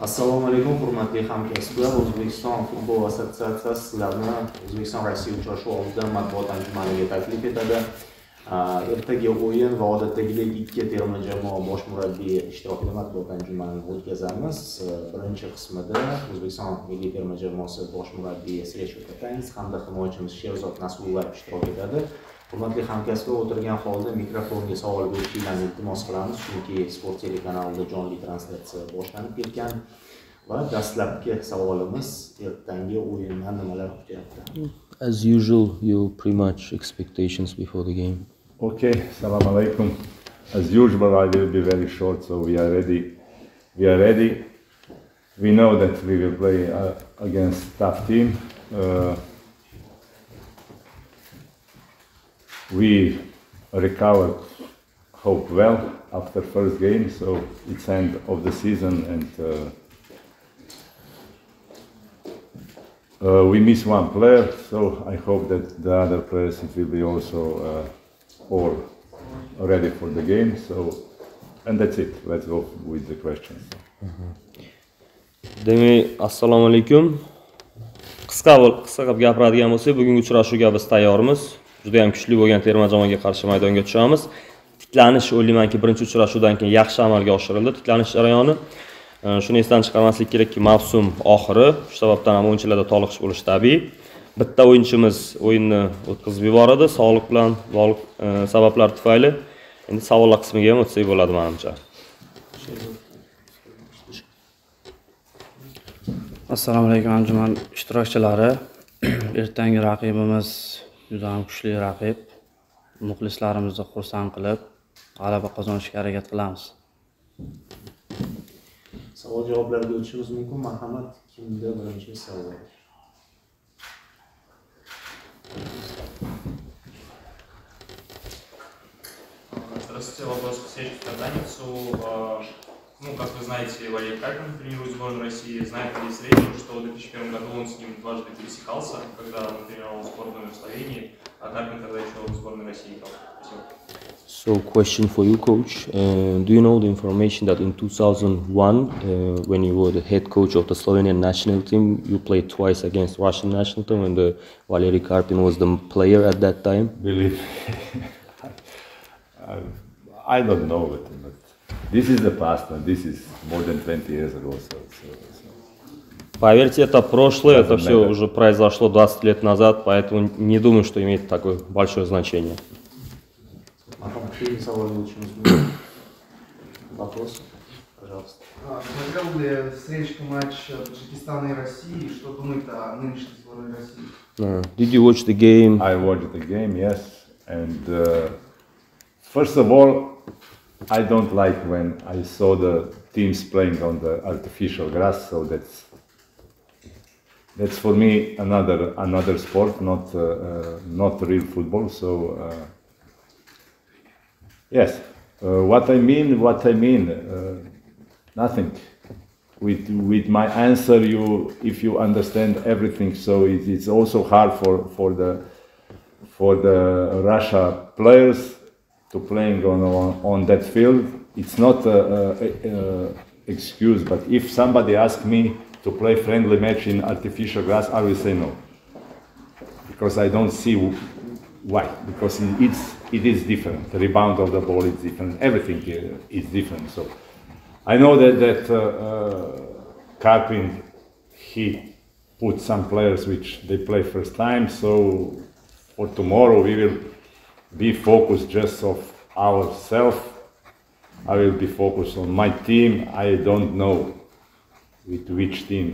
Assalomu alaykum hurmatli hamkasblar. O'zbekiston futbol assotsiatsiyasi sizlarni O'zbekiston Rossiya uchrashuvi oldidan matbuot anjumaniga taklif etadi. Ertaga o'yin va odatdagidek ikki terma jamoa bosh murabbiyi ishtirokida matbuot anjumanini o'tkazamiz. Birinchi qismida O'zbekiston milliy terma jamoasi bosh murabbiyi Sergeyev hamda himoyachimiz Sherzod Nasrulloyev ishtirok etadi. Hurmatli hamkasblar, o'tirgan holda mikrofonga savol berishinglarni iltimos qilamiz, chunki sport telekanalida jonli translyatsiya boshlanib ketgan va dastlabki savolimiz ertangi o'yindan nimalar kutyapti? As usual, you pretty much expectations before the game. Okay, salam alaikum. As usual, I will be very short, so we are ready. We know that we will play against tough team. We recovered hope well after first game, so it's end of the season, and we miss one player, so I hope that the other players will be also all ready for the game. So, and that's it. Let's go with the questions. Demek assalomu alaykum. Qisqa qilib gapiradigan bo'lsak, bugungi uchrashuvga biz tayyormiz. Juda ham kuchli bo'lgan terma jamoaga qarshi maydonga tushamiz. Tiklanish o'ylaymanki, birinchi uchrashuvdan keyin yaxshi amalga oshirildi. Tiklanish jarayoni shuni esdan chiqarmaslik kerakki, mavsum oxiri shu sababdan ham o'yinchilarda toliqish bo'lishi tabiiy. Bitta o'yinchimiz o'yinni o'tkazib yuboradi, sog'liq bilan bog'liq sabablar tufayli. Endi savollar qismiga ham o'tsak bo'ladi menimcha. Assalomu alaykum anjuman ishtirokchilari. Ertangi raqibimiz juda ham kuchli raqib. Muxlislarimizni xursand qilib, g'alaba qozonishga harakat qilamiz. Savol javoblarga o'tishimiz mumkin. Marhamat, kimda birinchi savol? Здравствуйте, вопрос к Сергею Танцу. Ну, как вы знаете, Валери Карпин тренирует сборную России. Знаете ли среднем, что в 2001 году он с ним дважды пересекался, когда он тренировал сборную в Словении, а Карпин тогда еще в сборной России играл? Спасибо. So, question for you, coach. Do you know the information that in 2001, when you were the head coach of the Slovenian national team, you played twice against Russian national team, and Valeri Karpin was the player at that time? Believe me. I don't know it. This is the past, and this is more than 20 years ago. Поверьте, это прошлое, это все уже произошло 20 лет назад, поэтому не думаю, что имеет такое большое значение. Вопрос, пожалуйста. Смотрел ли встречку матч Таджикистана и России? Что думает о нынешней сборной России? Did you watch the game? I watched the game, yes. And first of all, I don't like when I saw the teams playing on the artificial grass, so that's for me another sport, not real football. So yes, what I mean, nothing. With my answer, if you understand everything, so it's also hard for the Russia players to playing on that field. It's not an excuse, but if somebody asks me to play friendly match in artificial grass, I will say no, because I don't see why. Because it is different. The rebound of the ball is different. Everything is different. So I know that Karpin, he put some players which they play first time. So for tomorrow we will be focused just of ourselves. I will be focused on my team. I don't know with which team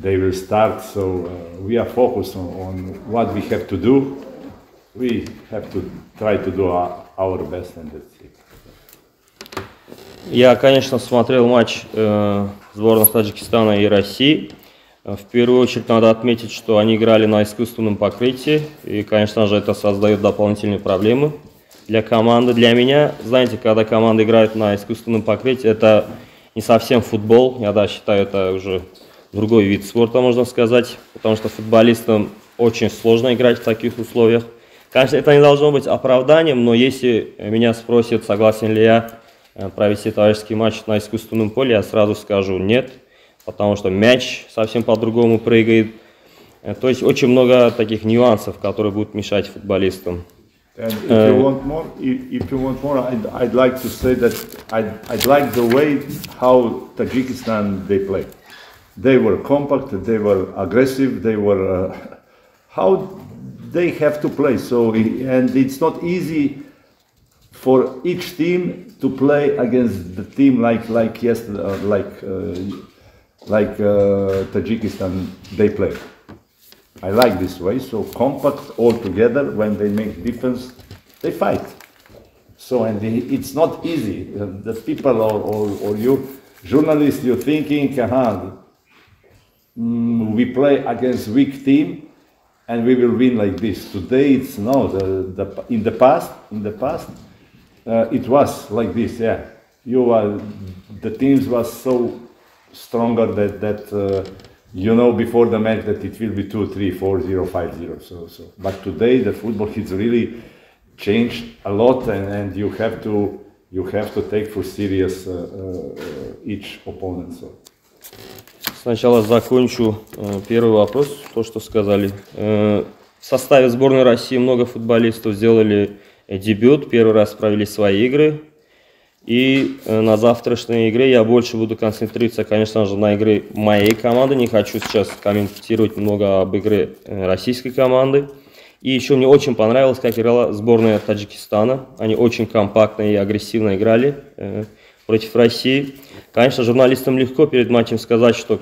they will start. So we are focused on what we have to do. We have to try to do our best, and that's it. Я, конечно, смотрел матч сборных Таджикистана и России. В первую очередь надо отметить, что они играли на искусственном покрытии, и, конечно же, это создает дополнительные проблемы для команды. Для меня, знаете, когда команда играет на искусственном покрытии, это не совсем футбол. Я считаю, это уже другой вид спорта, можно сказать, потому что футболистам очень сложно играть в таких условиях. Конечно, это не должно быть оправданием, но если меня спросят, согласен ли я провести товарищеский матч на искусственном поле, я сразу скажу нет, потому что мяч совсем по-другому прыгает. То есть очень много таких нюансов, которые будут мешать футболистам. And if you want more, I'd like to say that I'd like the way how Tajikistan they play. They were compact, they were aggressive, they were how they have to play. So and it's not easy for each team to play against the team like Tajikistan they play. I like this way, so compact all together, when they make difference, they fight. So, and it's not easy. The people or you, journalists, you're thinking, we play against weak team and we will win like this. Today it's no, in the past, it was like this, yeah. The teams was so stronger that you know before the match that it will be 2-3, 4-0, 5-0. So, but today the football has really changed a lot, and you have to take for serious each opponent. So. Сначала закончу первый вопрос, то что сказали. В составе сборной России много футболистов сделали дебют, первый раз провели свои игры. И на завтрашней игре я больше буду концентрироваться, конечно же, на игре моей команды. Не хочу сейчас комментировать много об игре российской команды. И еще мне очень понравилось, как играла сборная Таджикистана. Они очень компактно и агрессивно играли против России. Конечно, журналистам легко перед матчем сказать, что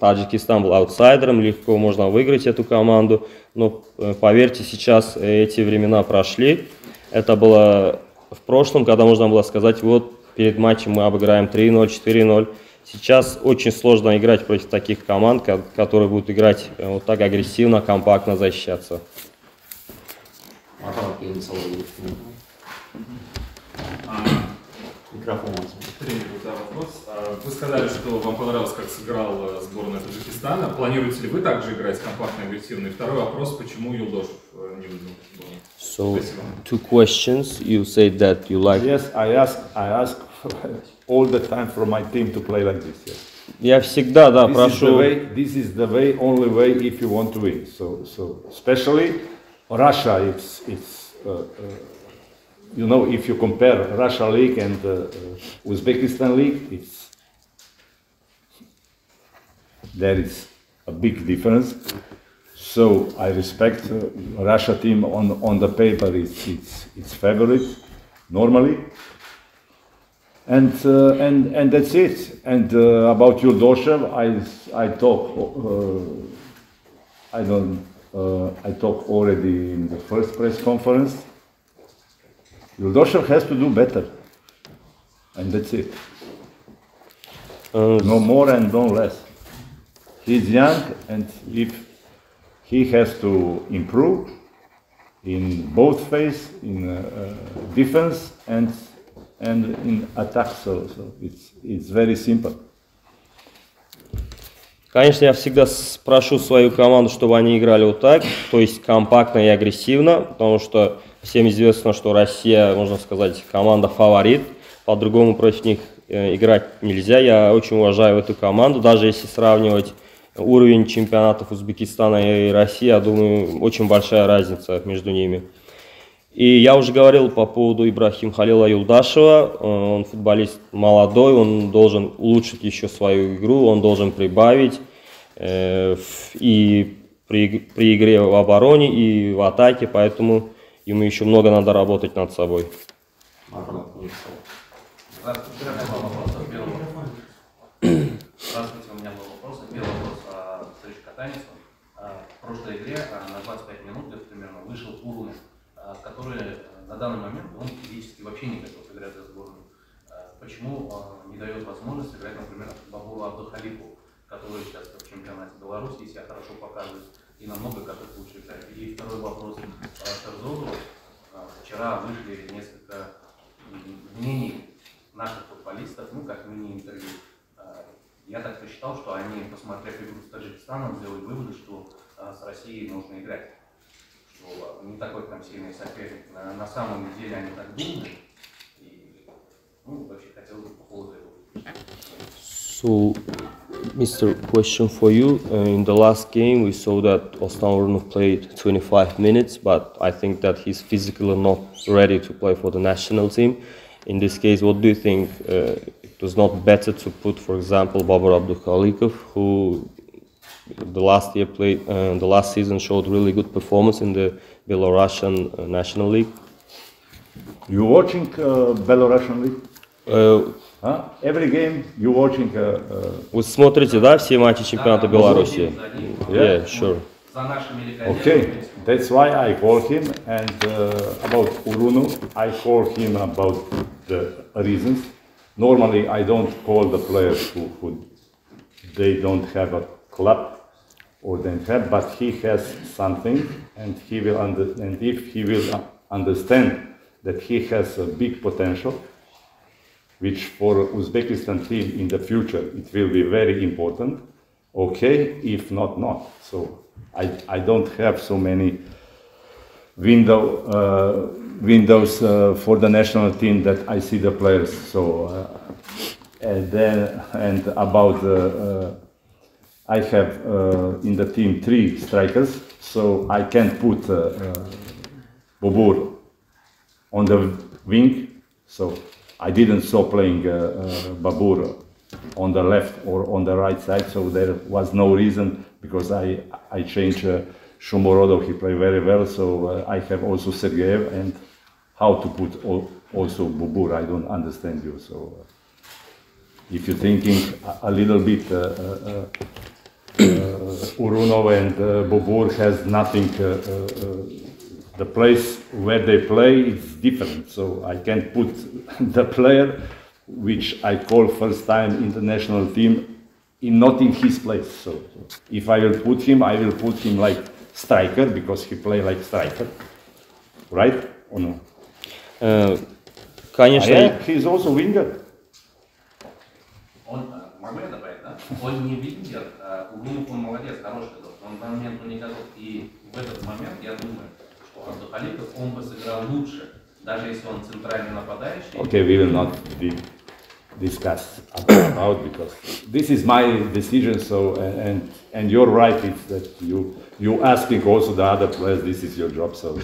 Таджикистан был аутсайдером, легко можно выиграть эту команду. Но поверьте, сейчас эти времена прошли. Это было... В прошлом, когда можно было сказать, вот перед матчем мы обыграем 3-0, 4-0. Сейчас очень сложно играть против таких команд, которые будут играть вот так агрессивно, компактно защищаться. Вы сказали, что вам понравилось, как сыграла сборная Таджикистана. Планируете ли вы также играть компактно и агрессивно? И второй вопрос, почему Юлдошев не выиграл? So, two questions. You say that you like... Yes, I ask all the time for my team to play like this. Yes. Я всегда, да, прошу... This is the way, only way, if you want to win. So especially Russia, it's you know, if you compare Russia League and Uzbekistan League, there is a big difference. So I respect Russia team on the paper. It's favorite normally, and that's it. And about Yo'ldoshev, I talk already in the first press conference. Yo'ldoshev has to do better, and that's it. No more and no less. He's young, and if he has to improve in both phase, in defense and in attack, so it's very simple. Конечно, я всегда прошу свою команду, чтобы они играли вот так, то есть компактно и агрессивно, потому что всем известно, что Россия, можно сказать, команда-фаворит, по-другому против них играть нельзя. Я очень уважаю эту команду, даже если сравнивать уровень чемпионатов Узбекистана и России, я думаю, очень большая разница между ними. И я уже говорил по поводу Ибрахима Халила Юлдашева, он футболист молодой, он должен улучшить еще свою игру, он должен прибавить и при игре в обороне, и в атаке, поэтому ему еще много надо работать над собой. Здравствуйте, у меня был вопрос. Первый вопрос к Танису. В прошлой игре на 25 минут примерно вышел Урунов, который на данный момент он физически вообще не готов играть за сборную. Почему он не дает возможности играть, например, Бобуру Абдixolikovу, который сейчас в чемпионате Беларуси себя хорошо показывает и намного как-то лучше играет. И второй вопрос Серзогу. Вчера вышли несколько мнений наших футболистов, ну как мини-интервью. Я так посчитал, что они, посмотрев игру с Таджикистаном, сделали выводы, что с Россией нужно играть. Что не такой там сильный соперник. На самом деле они так думают. И, ну, So, Mr. Question for you. In the last game, we saw that Ostapornov played 25 minutes, but I think that he's physically not ready to play for the national team. In this case, what do you think? It was not better to put, for example, Bobur Abdixolikov, who the last season showed really good performance in the Belarusian National League. You watching Belarusian League? Every game you watching? Вы смотрите, да, все матчи чемпионата Беларуси? Yeah, sure. Okay, that's why I call him, and about Urunov, I call him about the reasons. Normally, I don't call the players who they don't have a club or don't have, but he has something, and he will understand. If he will understand that he has a big potential, which for Uzbekistan team in the future it will be very important. Okay, if not, not. So I don't have so many windows for the national team that I see the players. So I have in the team 3 strikers, so I can put Bobur on the wing. So I didn't saw playing Bobur on the left or on the right side, so there was no reason, because I changed Shomurodov, he played very well, so I have also Sergeyev, and how to put also Bobur, I don't understand you, so if you're thinking a little bit, Urunov and Bobur has nothing, the place where they play is different, so I can't put the player which I call first time international team in not in his place. So if I will put him, I will put him like striker, because he play like striker, right or no? Конечно. Yeah, he is also winger. Он могу я добавить, да? Он не вингер, Урунов он молодец, хороший игрок. Он на момент не готов, и в этот момент я думаю, что Абдухаликов он бы сыграл лучше. Даже если он центральный нападающий. Okay, we will not discuss about, because this is my decision. So and you're right. It's that you asking also the other players. This is your job. So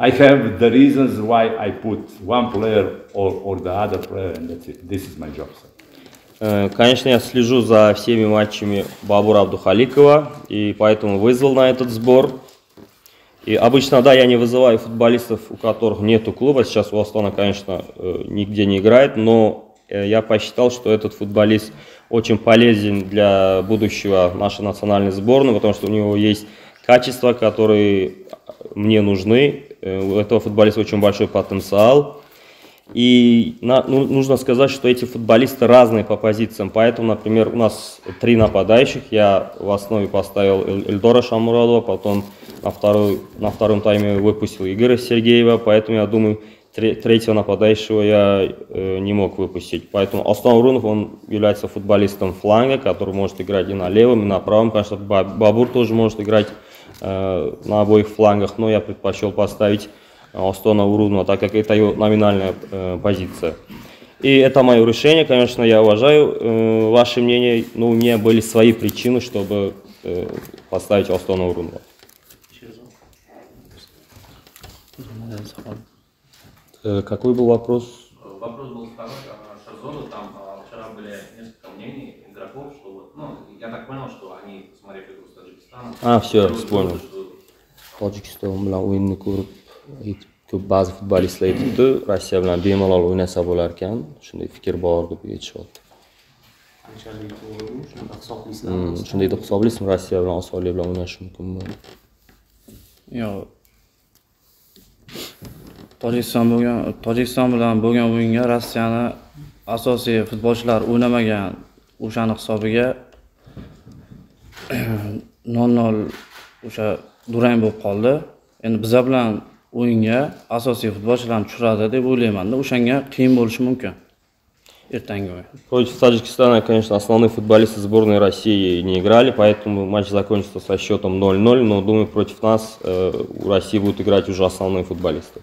I have the reasons why I put one player or the other player, and that's it. This is my job. So. Конечно, я слежу за всеми матчами Бобура Абдухаликова, и поэтому вызвал на этот сбор. И обычно, да, я не вызываю футболистов, у которых нету клуба. Сейчас у Астана, конечно, нигде не играет, но я посчитал, что этот футболист очень полезен для будущего нашей национальной сборной, потому что у него есть качества, которые мне нужны. У этого футболиста очень большой потенциал. И нужно сказать, что эти футболисты разные по позициям. Поэтому, например, у нас 3 нападающих. Я в основе поставил Эльдора Шамурадова, потом на втором тайме выпустил Игоря Сергеева. Поэтому, я думаю, третьего нападающего я не мог выпустить. Поэтому Останурунов, он является футболистом фланга, который может играть и на левом, и на правом. Конечно, Бобур тоже может играть на обоих флангах, но я предпочел поставить Остона Урунова, так как это его номинальная позиция. И это мое решение, конечно, я уважаю ваше мнение, но у меня были свои причины, чтобы поставить Остона Урунова. Какой был вопрос? Вопрос был второй, Шерзону, там вчера были несколько мнений игроков, что, ну, я так понял, что они смотрели игру с Таджикистаном. Все, вспомнил. Таджикистан была уинный клуб. Bazı futbolistlar aytibdi, Rossiya bilan bemalol o'ynasa bo'lar ekan, shunday fikr bor deb aytishyapti. Qanchalik to'g'rimi? Shunday hisoblaysizmi? Shunday deb hisoblaysizmi, Rossiya bilan osonlik bilan o'ynash mumkinmi? Yo'q. Tojikiston bilan bo'lgan o'yinga Rossiyani asosiy futbolchilar o'ynamagan, o'shaning hisobiga 0-0 o'sha durang bo'lib qoldi. Endi biz bilan o'yinga asosiy futbolchilarni tushiradi deb o'ylayman-da, o'shanga qiyin bo'lishi mumkin. Ertangi o'yin. Против Таджикистана, конечно, основные футболисты сборной России не играли, поэтому матч закончится со счетом 0-0, но думаю, против нас у России будут играть уже основные футболисты.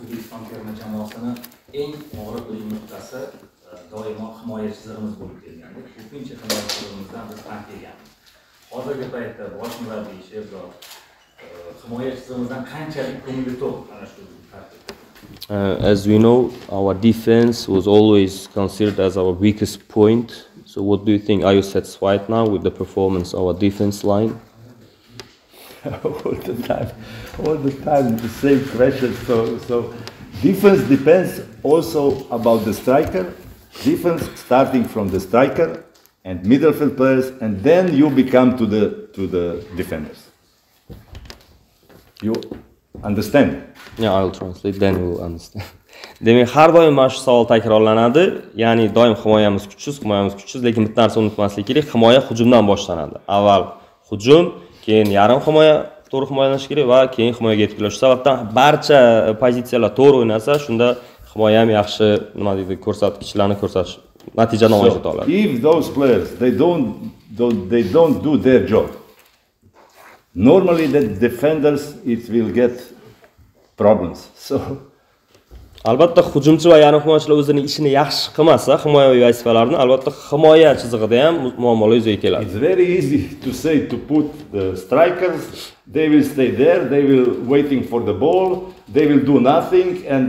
O'zbekiston terma jamoasini eng og'riq nuqtasi doimo himoyachizligimiz bo'lib kelgan. Ko'pincha himoyachizligimizdan biz pand yeganmiz. Hozirgi paytda bosh murabbiy Keshvar himoyachizligimizdan qanchalik ko'ngli to'q ana shu tartibda. As we know, our defense was always considered as our weakest point. So what do you think? Are you satisfied now with the performance of our defense line? All the time, the same question. So defense depends also about the striker. Defense starting from the striker and midfield players, and then you become to the defenders. You understand? Yeah, I'll translate, then we'll understand. Demek har doim mana shu savol takrorlanadi. Ya'ni doim himoyamiz kuchsiz, lekin bitta narsa unutmaslik kerak. Himoya hujumdan boshlanadi. Avval hujum, keyin yarim himoya, to'g'ri himoyalanish kerak va keyin himoyaga yetib kelish. Shu sababdan barcha pozitsiyalar to'g'ri o'ynasa, shunda himoya ham yaxshi, nima deydi, ko'rsatkichlarni ko'rsatish natijani olishga oladi. If those players they don't do their job, normally the defenders it will get problems. So albatta hujumchi va yarim himoyachilar o'zining ishini yaxshi qilmasa, himoyaviy vazifalarini albatta himoya chizig'ida ham muammolar yuzaga keladi. It's very easy to say to put the strikers, they will stay there, they will waiting for the ball, they will do nothing, and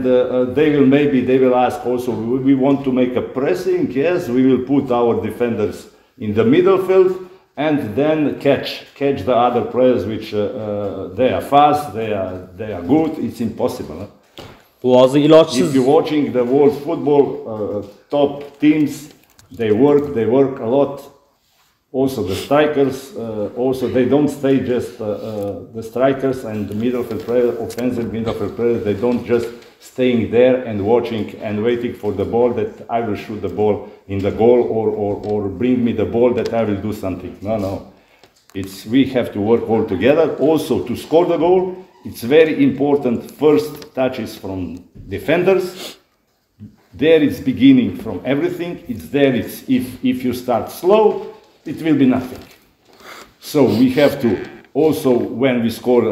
they will ask also, we want to make a pressing, yes, we will put our defenders in the middle field and then catch the other players which they are fast, they are good. It's impossible. If you're watching the world football, top teams, they work a lot. Also the strikers, also they don't stay just the strikers and the midfield players, offensive midfield players, they don't just staying there and watching and waiting for the ball that I will shoot the ball in the goal or bring me the ball that I will do something. No. It's we have to work all together. Also to score the goal, it's very important first touches from defenders. There it's beginning from everything. It's there, it's if you start slow, it will be nothing. So we have to also, when we score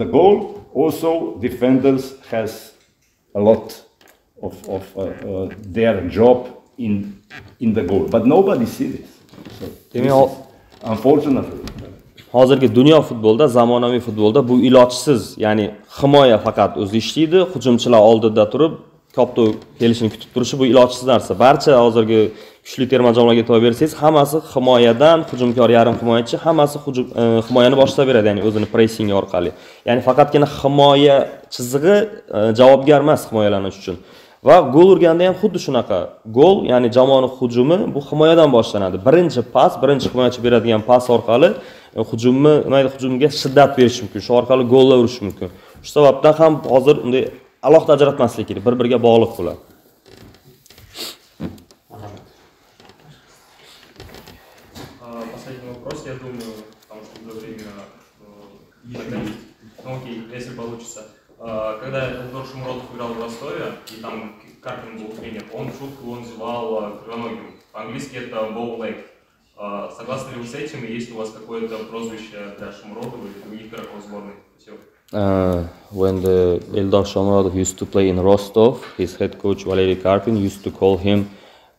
the goal, also defenders has a lot of their job in the goal. But nobody sees this. So this unfortunately. Hozirgi dunyo futbolida, zamonaviy futbolda bu ilojsiz, ya'ni himoya faqat o'zi ishlaydi, hujumchilar oldida turib, kopto kelishini kutib turishi bu ilojsiz narsa. Barcha hozirgi kuchli terma jamoalarga to'g'ri bersangiz, hammasi himoyadan, hujumkor yarim himoyachi, hammasi himoyani boshlaveradi, ya'ni o'zini pressing orqali. Ya'ni faqatgina himoya chizig'i javobgar emas himoyalanish uchun. Va gol urganda ham xuddi shunaqa. Gol, ya'ni jamoaning hujumi bu himoyadan boshlanadi. Birinchi pas, birinchi himoyachi beradigan pas orqali hujumga shiddat berish mumkin. Shu orqali gollar urish mumkin. Shu sababdan ham hozir unday alohida ajratmaslik kerak. Bir-biriga bog'liq bo'ladi. Последний вопрос, я думаю, потому что было время подходить. Ну окей, если получится. Когда Shomurodov играл в Ростове, и там Карпин был тренер, он шутку называл кривоногим. По-английски это bow-leg. Согласны ли вы с этим? И есть у вас какое-то прозвище для Shomurodova или других игроков сборной? When the Eldar Shomurodov used to play in Rostov, his head coach Valeri Karpin used to call him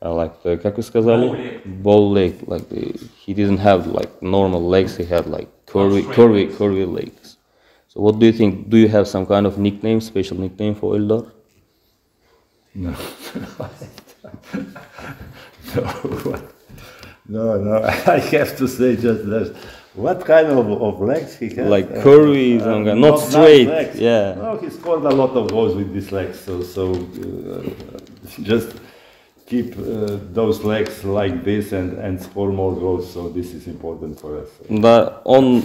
like the, как вы сказали? Bow-leg. Like the, he didn't have like normal legs, he had like curvy legs. So what do you think? Do you have some kind of nickname, special nickname for Eldar? No. No. I have to say just that. What kind of legs he has? Like curvy, not straight. Legs. Yeah. No, he scored a lot of goals with these legs. So just keep those legs like this and score more goals. So this is important for us. But on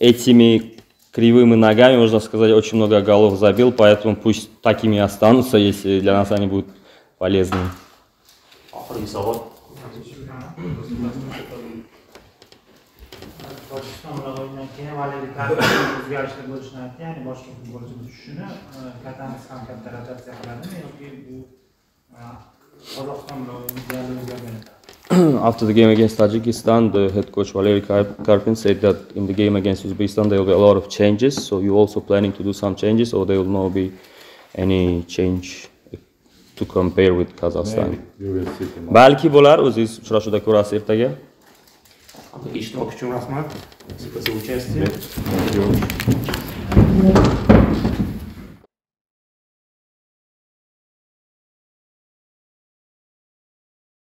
этими кривыми ногами, можно сказать, очень много голов забил, поэтому пусть такими останутся, если для нас они будут полезны. after the game against Tajikistan, the head coach Valeri Karpin said that in the game against Uzbekistan there will be a lot of changes. So you also planning to do some changes, or there will not be any change to compare with Kazakhstan? Balki bo'lar, o'zingiz uchrashuvda ko'rasiz ertaga. Ishtirok uchun rahmat. Sizga uchastkasi.